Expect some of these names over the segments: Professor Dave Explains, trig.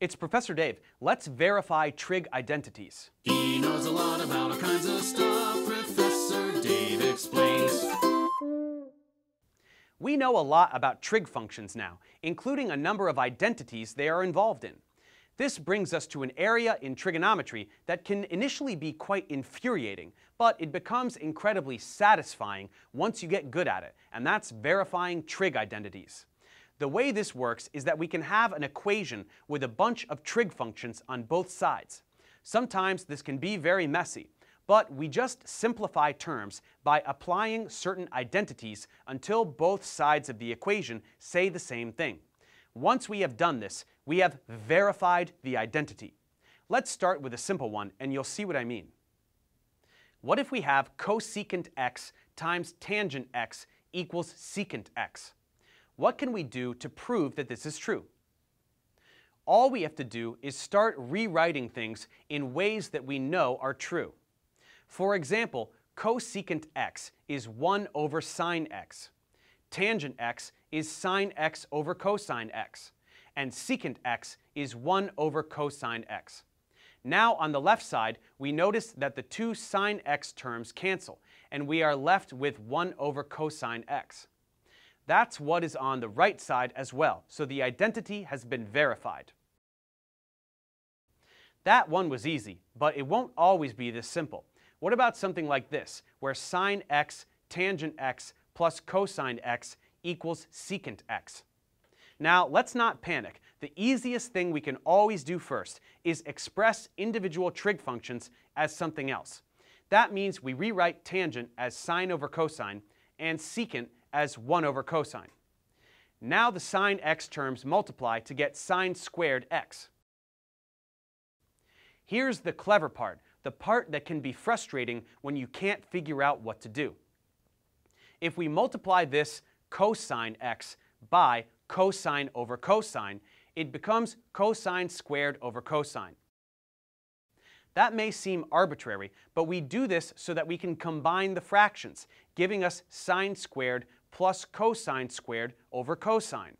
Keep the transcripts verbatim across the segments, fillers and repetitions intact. It's Professor Dave. Let's verify trig identities. He knows a lot about all kinds of stuff. Professor Dave Explains. We know a lot about trig functions now, including a number of identities they are involved in. This brings us to an area in trigonometry that can initially be quite infuriating, but it becomes incredibly satisfying once you get good at it, and that's verifying trig identities. The way this works is that we can have an equation with a bunch of trig functions on both sides. Sometimes this can be very messy, but we just simplify terms by applying certain identities until both sides of the equation say the same thing. Once we have done this, we have verified the identity. Let's start with a simple one, and you'll see what I mean. What if we have cosecant x times tangent x equals secant x? What can we do to prove that this is true? All we have to do is start rewriting things in ways that we know are true. For example, cosecant x is one over sine x. Tangent x is sine x over cosine x. And secant x is one over cosine x. Now on the left side, we notice that the two sine x terms cancel, and we are left with one over cosine x. That's what is on the right side as well, so the identity has been verified. That one was easy, but it won't always be this simple. What about something like this, where sine x, tangent x, plus cosine x equals secant x? Now, let's not panic. The easiest thing we can always do first is express individual trig functions as something else. That means we rewrite tangent as sine over cosine, and secant as one over cosine. Now the sine x terms multiply to get sine squared x. Here's the clever part, the part that can be frustrating when you can't figure out what to do. If we multiply this cosine x by cosine over cosine, it becomes cosine squared over cosine. That may seem arbitrary, but we do this so that we can combine the fractions, giving us sine squared plus cosine squared over cosine.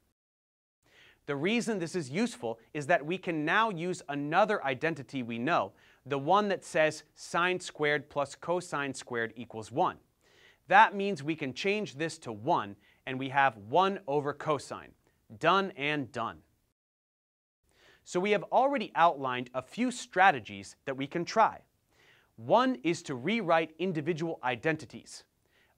The reason this is useful is that we can now use another identity we know, the one that says sine squared plus cosine squared equals one. That means we can change this to one, and we have one over cosine. Done and done. So we have already outlined a few strategies that we can try. One is to rewrite individual identities.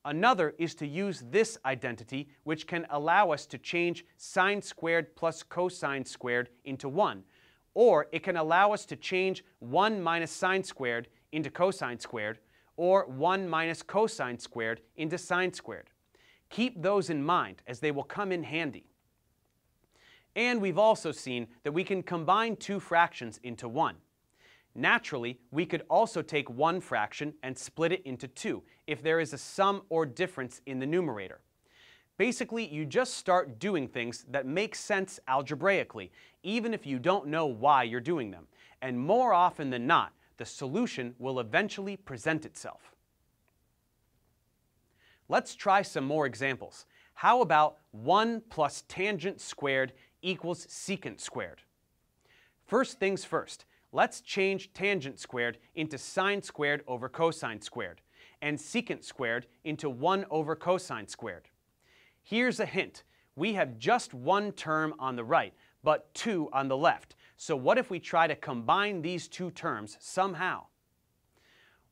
Another is to use this identity, which can allow us to change sine squared plus cosine squared into one, or it can allow us to change one minus sine squared into cosine squared, or one minus cosine squared into sine squared. Keep those in mind, as they will come in handy. And we've also seen that we can combine two fractions into one. Naturally, we could also take one fraction and split it into two if there is a sum or difference in the numerator. Basically, you just start doing things that make sense algebraically, even if you don't know why you're doing them. And more often than not, the solution will eventually present itself. Let's try some more examples. How about one plus tangent squared equals secant squared? First things first, let's change tangent squared into sine squared over cosine squared, and secant squared into one over cosine squared. Here's a hint. We have just one term on the right, but two on the left. So what if we try to combine these two terms somehow?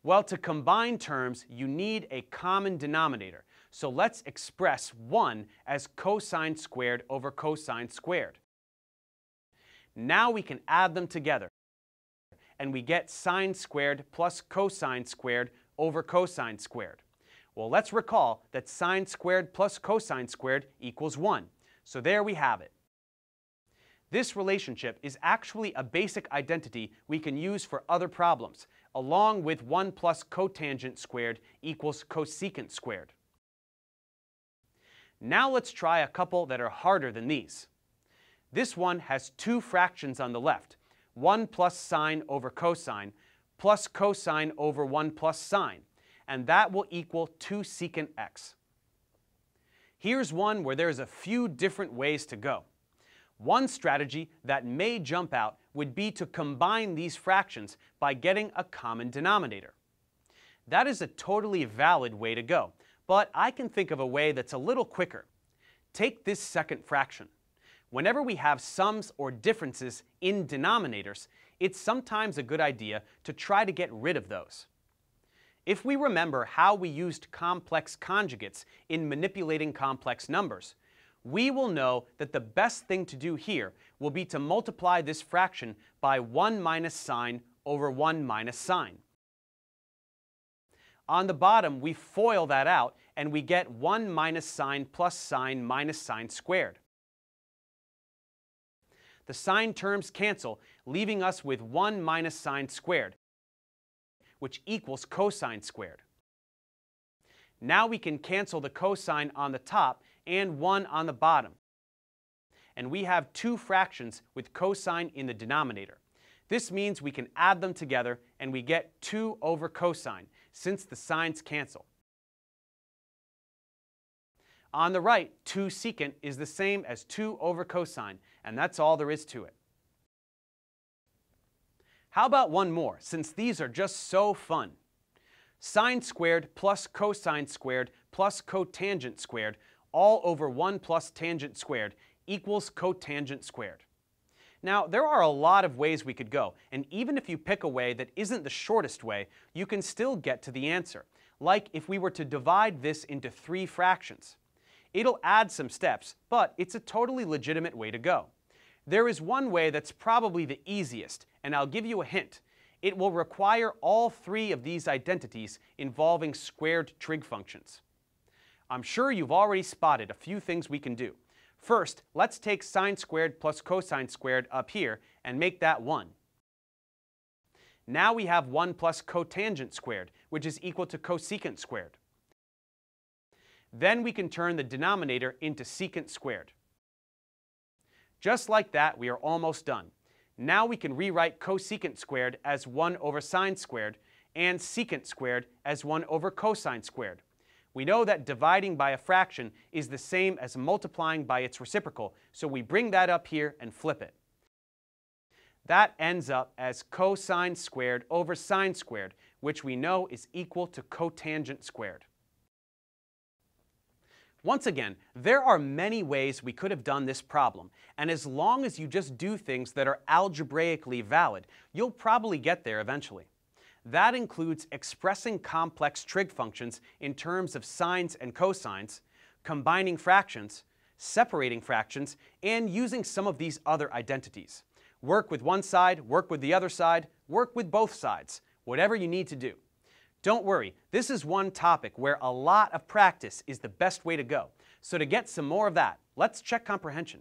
Well, to combine terms, you need a common denominator. So let's express one as cosine squared over cosine squared. Now we can add them together, and we get sine squared plus cosine squared over cosine squared. Well, let's recall that sine squared plus cosine squared equals one. So there we have it. This relationship is actually a basic identity we can use for other problems, along with one plus cotangent squared equals cosecant squared. Now let's try a couple that are harder than these. This one has two fractions on the left, one plus sine over cosine, plus cosine over one plus sine, and that will equal two secant x. Here's one where there's a few different ways to go. One strategy that may jump out would be to combine these fractions by getting a common denominator. That is a totally valid way to go, but I can think of a way that's a little quicker. Take this second fraction. Whenever we have sums or differences in denominators, it's sometimes a good idea to try to get rid of those. If we remember how we used complex conjugates in manipulating complex numbers, we will know that the best thing to do here will be to multiply this fraction by one minus sign over one minus sign. On the bottom, we FOIL that out, and we get one minus sign plus sign minus sign squared. The sign terms cancel, leaving us with one minus sign squared, which equals cosine squared. Now we can cancel the cosine on the top and one on the bottom, and we have two fractions with cosine in the denominator. This means we can add them together, and we get two over cosine, since the signs cancel. On the right, two secant is the same as two over cosine, and that's all there is to it. How about one more, since these are just so fun? Sine squared plus cosine squared plus cotangent squared, all over one plus tangent squared, equals cotangent squared. Now, there are a lot of ways we could go, and even if you pick a way that isn't the shortest way, you can still get to the answer, like if we were to divide this into three fractions. It'll add some steps, but it's a totally legitimate way to go. There is one way that's probably the easiest, and I'll give you a hint. It will require all three of these identities involving squared trig functions. I'm sure you've already spotted a few things we can do. First, let's take sine squared plus cosine squared up here and make that one. Now we have one plus cotangent squared, which is equal to cosecant squared. Then we can turn the denominator into secant squared. Just like that, we are almost done. Now we can rewrite cosecant squared as one over sine squared and secant squared as one over cosine squared. We know that dividing by a fraction is the same as multiplying by its reciprocal, so we bring that up here and flip it. That ends up as cosine squared over sine squared, which we know is equal to cotangent squared. Once again, there are many ways we could have done this problem, and as long as you just do things that are algebraically valid, you'll probably get there eventually. That includes expressing complex trig functions in terms of sines and cosines, combining fractions, separating fractions, and using some of these other identities. Work with one side, work with the other side, work with both sides, whatever you need to do. Don't worry, this is one topic where a lot of practice is the best way to go. So to get some more of that, let's check comprehension.